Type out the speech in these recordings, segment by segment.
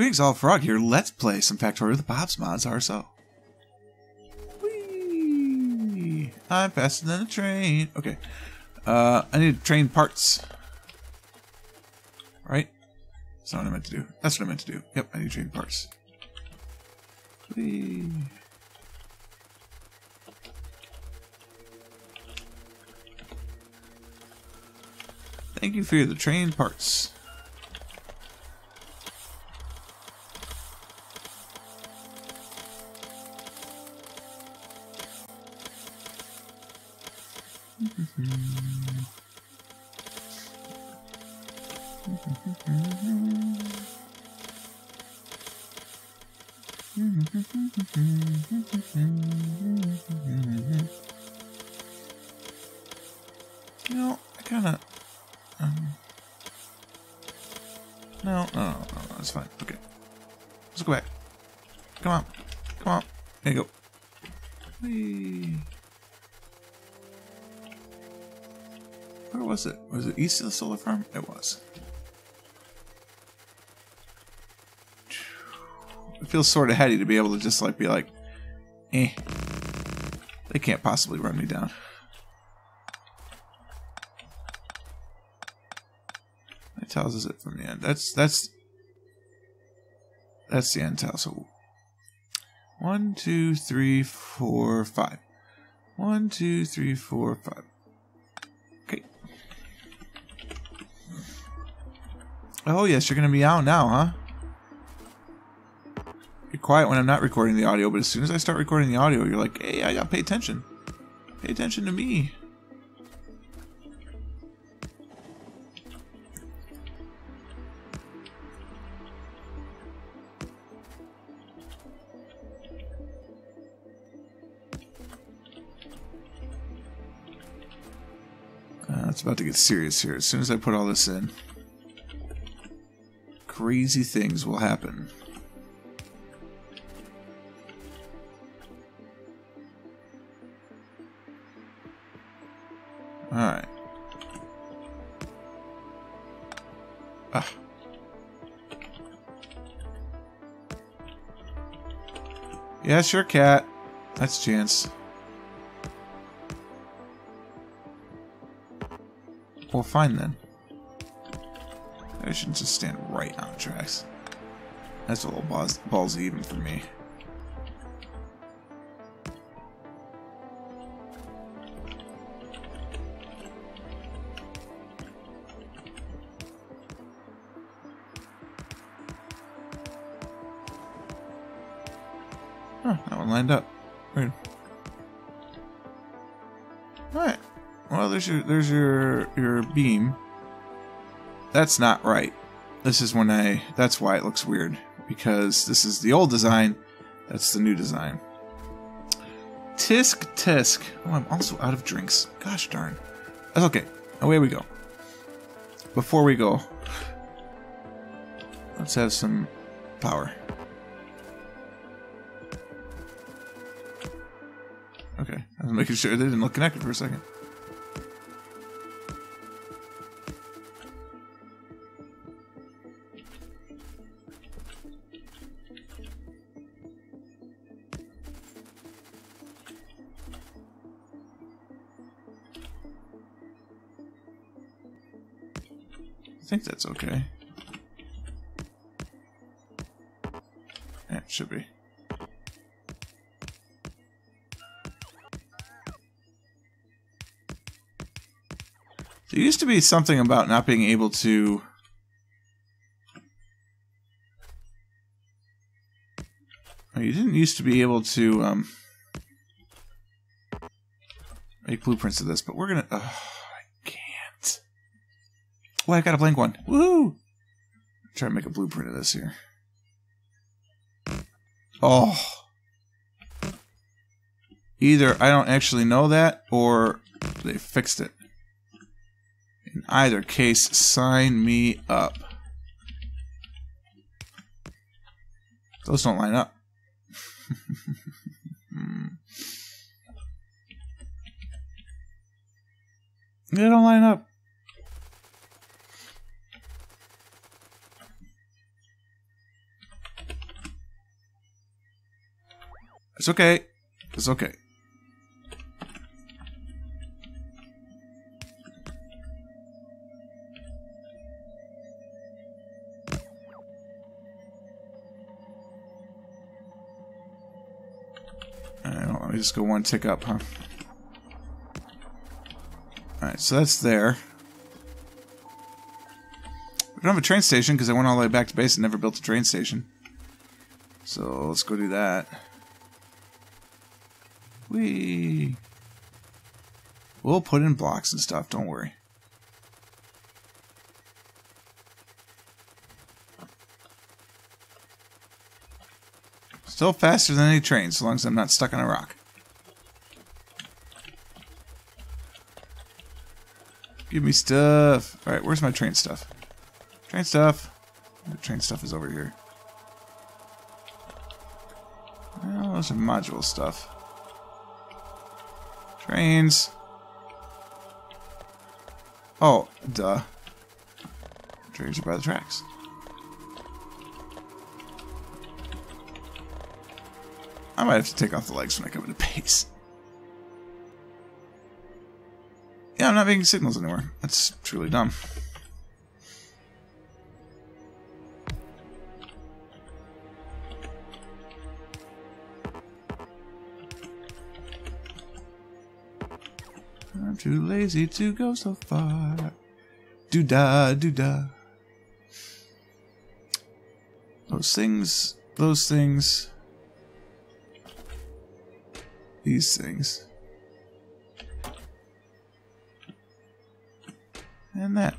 Greetings all, Frog here. Let's play some Factorio with Bob's Mods RSO. Whee! I'm faster than a train. Okay. I need train parts. Right? That's not what I meant to do. That's what I meant to do. Yep, I need train parts. Whee! Thank you for the train parts. You know, I kind of... No, that's fine. Okay. Let's go back. Come on. Come on. There you go. Whee. Where was it? Was it east of the solar farm? It was. It feels sort of heady to be able to just like be like, eh. They can't possibly run me down. That tells us it from the end. That's the end tile. So 1, 2, 3, 4, 5. 1, 2, 3, 4, 5. Oh yes, you're gonna meow now, huh? You're quiet when I'm not recording the audio, but as soon as I start recording the audio, you're like, hey, I gotta pay attention. Pay attention to me. It's about to get serious here. As soon as I put all this in, crazy things will happen. All right. Ah. Yeah, sure, cat. That's Chance. Well, fine then. I shouldn't just stand right on tracks. That's a little ballsy even for me. Huh, that one lined up. Weird. Alright. Well, there's your beam. That's not right. This is when I... That's why it looks weird. Because this is the old design. That's the new design. Tisk, tisk. Oh, I'm also out of drinks. Gosh darn. That's okay. Away we go. Before we go, let's have some power. Okay. I was making sure they didn't look connected for a second. I think that's okay. Yeah, it should be. There used to be something about not being able to... Oh, you didn't used to be able to make blueprints of this, but we're gonna... Oh, I've got a blank one. Woohoo! Try to make a blueprint of this here. Oh. Either I don't actually know that, or they fixed it. In either case, sign me up. Those don't line up. They don't line up. It's okay. It's okay. Alright, let me just go one tick up, huh? Alright, so that's there. We don't have a train station because I went all the way back to base and never built a train station. So let's go do that. Whee! We'll put in blocks and stuff, don't worry. Still faster than any train, so long as I'm not stuck on a rock. Give me stuff. Alright, where's my train stuff? Train stuff. The train stuff is over here. Oh, those are module stuff. Trains. Oh, duh. Trains are by the tracks. I might have to take off the legs when I come into base. Yeah, I'm not making signals anywhere. That's truly dumb. I'm too lazy to go so far. Doo-da, doo-da. Those things, those things. These things. And that.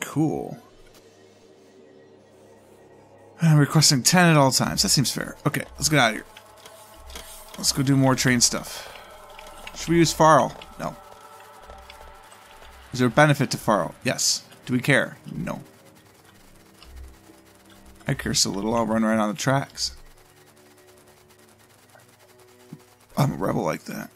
Cool. I'm requesting 10 at all times. That seems fair. Okay, let's get out of here. Let's go do more train stuff. Should we use Faro? No. Is there a benefit to Faro? Yes. Do we care? No. I care so little, I'll run right on the tracks. I'm a rebel like that.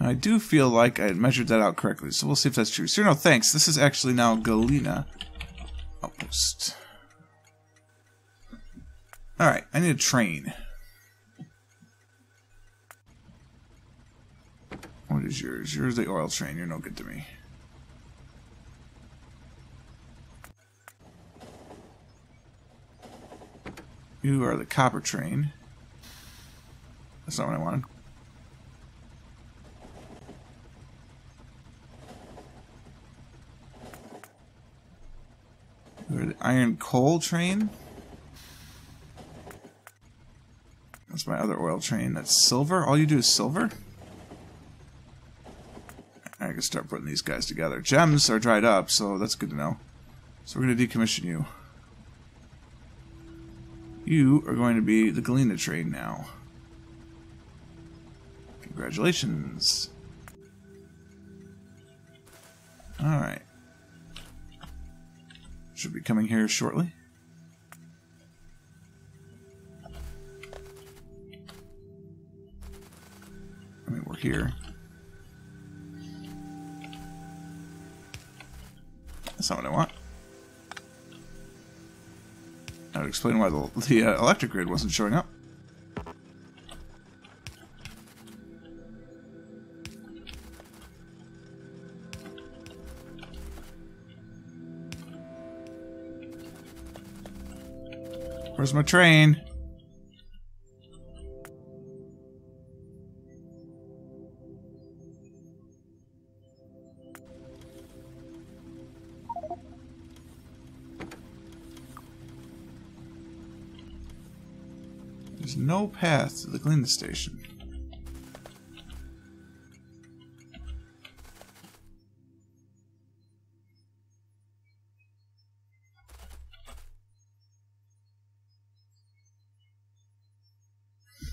I do feel like I measured that out correctly, so we'll see if that's true. Sir, no thanks. This is actually now Galena outpost. Alright, I need a train. What is yours? Yours is the oil train. You're no good to me. You are the copper train. That's not what I wanted. You are the iron coal train. That's my other oil train. That's silver. All you do is silver. I can start putting these guys together. Gems are dried up, so that's good to know. So we're going to decommission you. You are going to be the Galena train now. Congratulations. Alright. Should be coming here shortly. I mean, we're here. That's not what I want. I would explain why the electric grid wasn't showing up. Where's my train? There's no path to the Galena station.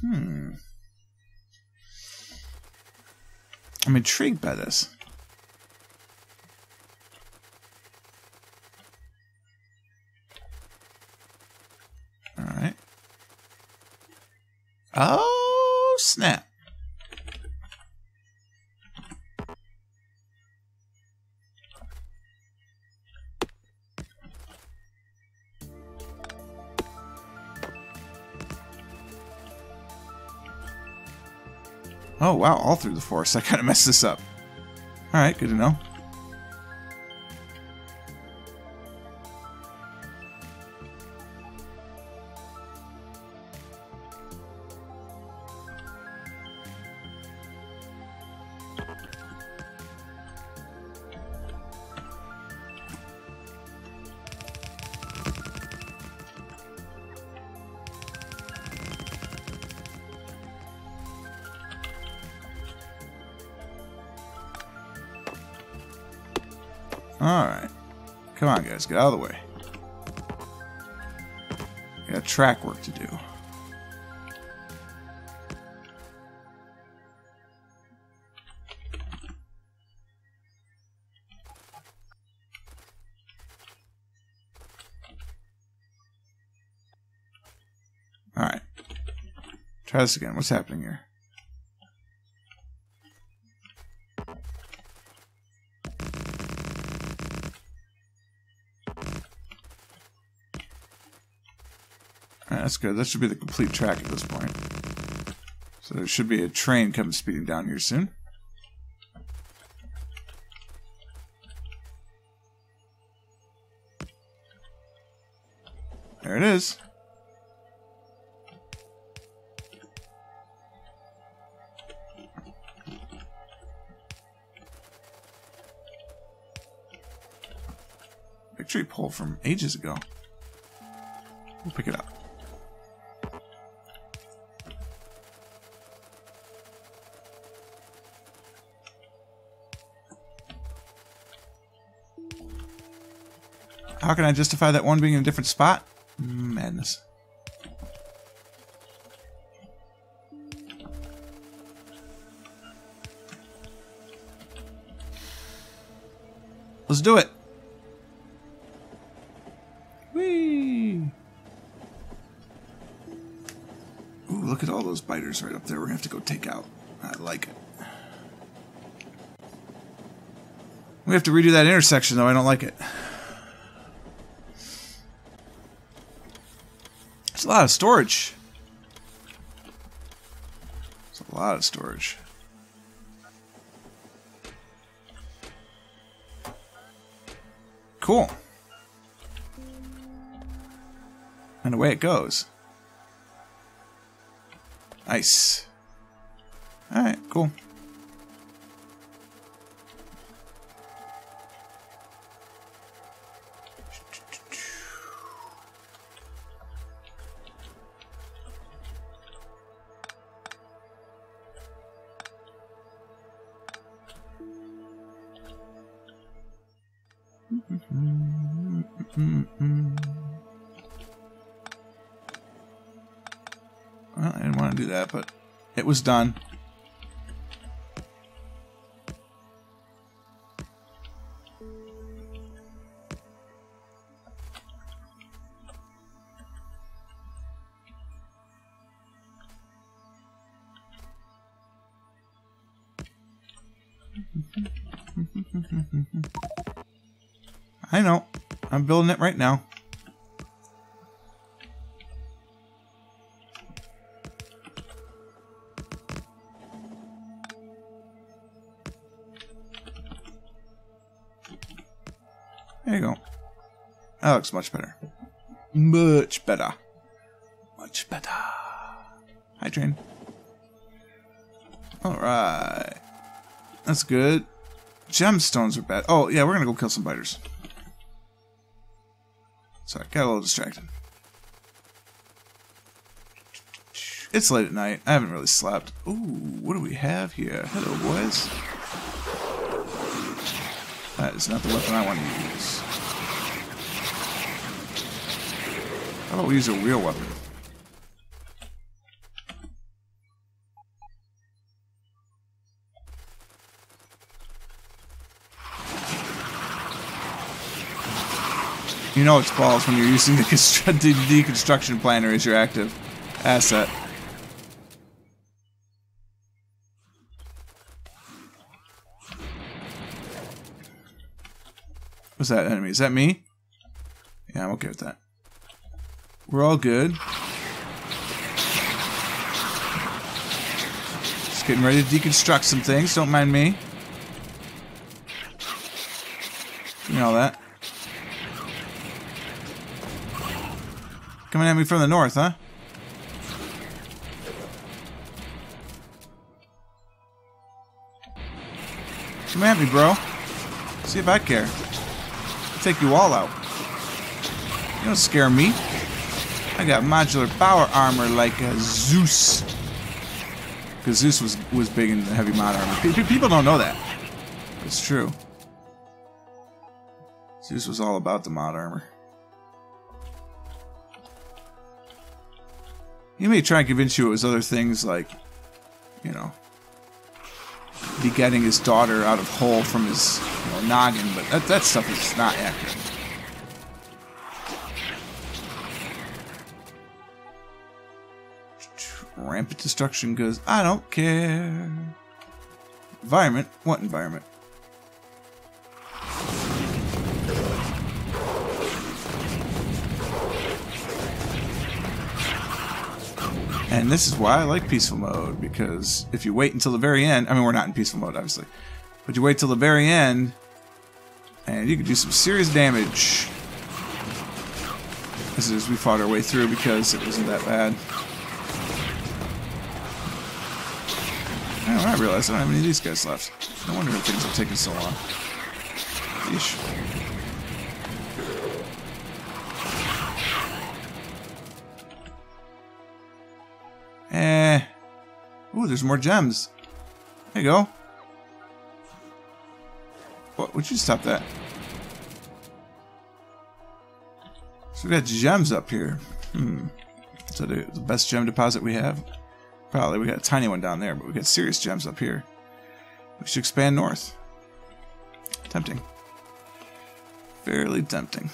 I'm intrigued by this. All right. Oh, snap. Oh, wow, all through the forest. I kind of messed this up. Alright, good to know. Alright. Come on, guys. Get out of the way. We got track work to do. Alright. Try this again. What's happening here? That's good. That should be the complete track at this point. So there should be a train coming speeding down here soon. There it is. Victory pole from ages ago. We'll pick it up. How can I justify that one being in a different spot? Madness. Let's do it. Whee! Ooh, look at all those biters right up there. We're gonna have to go take out. I like it. We have to redo that intersection though. I don't like it. It's a lot of storage. It's a lot of storage. Cool. And away it goes. Nice. Alright, cool. Well, I didn't want to do that, but it was done. I know. I'm building it right now. There you go. That looks much better. Much better. Much better. Hi, train. Alright. That's good. Gemstones are bad. Oh, yeah, we're gonna go kill some biters. Sorry, got a little distracted. It's late at night. I haven't really slept. Ooh, what do we have here? Hello, boys. That is not the weapon I want to use. How about we use a real weapon? You know it's balls when you're using the deconstruction planner as your active asset. What's that enemy? Is that me? Yeah, I'm okay with that. We're all good. Just getting ready to deconstruct some things. Don't mind me. You know that. Coming at me from the north, huh? Come at me, bro. See if I care. I'll take you all out. You don't scare me. I got modular power armor like a Zeus. Because Zeus was big in the heavy mod armor. People don't know that. It's true. Zeus was all about the mod armor. He may try and convince you it was other things like, you know, begetting his daughter out of hole from his, you know, noggin, but that stuff is not accurate. Rampant destruction goes, I don't care. Environment? What environment? And this is why I like peaceful mode, because if you wait until the very end, I mean, we're not in peaceful mode, obviously, but you wait till the very end, and you can do some serious damage. This is we fought our way through because it wasn't that bad. I realize I don't have any of these guys left. No wonder things are taking so long. Yeesh. Ooh, there's more gems. There you go. What? Would you stop that? So we got gems up here. Is that the best gem deposit we have? Probably. We got a tiny one down there, but we got serious gems up here. We should expand north. Tempting. Fairly tempting.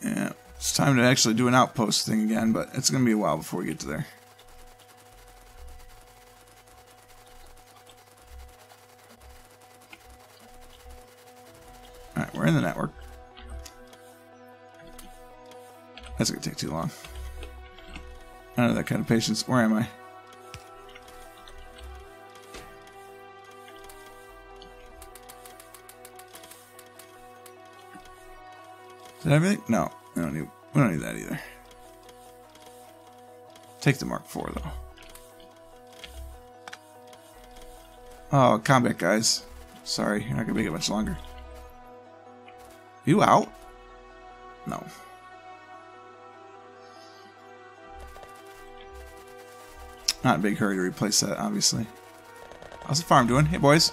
Yeah, it's time to actually do an outpost thing again, but it's going to be a while before we get to there. Alright, we're in the network. That's going to take too long. I don't have that kind of patience. Where am I? Is that everything? No, we don't need that either. Take the Mark IV, though. Oh, combat, guys. Sorry, you're not going to make it much longer. You out? No. Not in a big hurry to replace that, obviously. How's the farm doing? Hey, boys.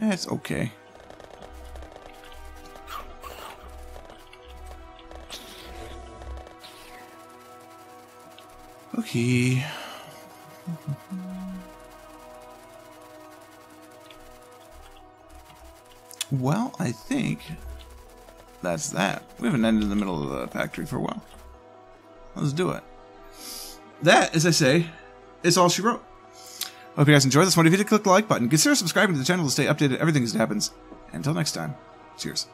It's okay. Okay. Well, I think that's that. We haven't ended in the middle of the factory for a while. Let's do it. That, as I say, is all she wrote. Hope you guys enjoyed this one. If you did, click the like button. Consider subscribing to the channel to stay updated on everything as it happens. Until next time, cheers.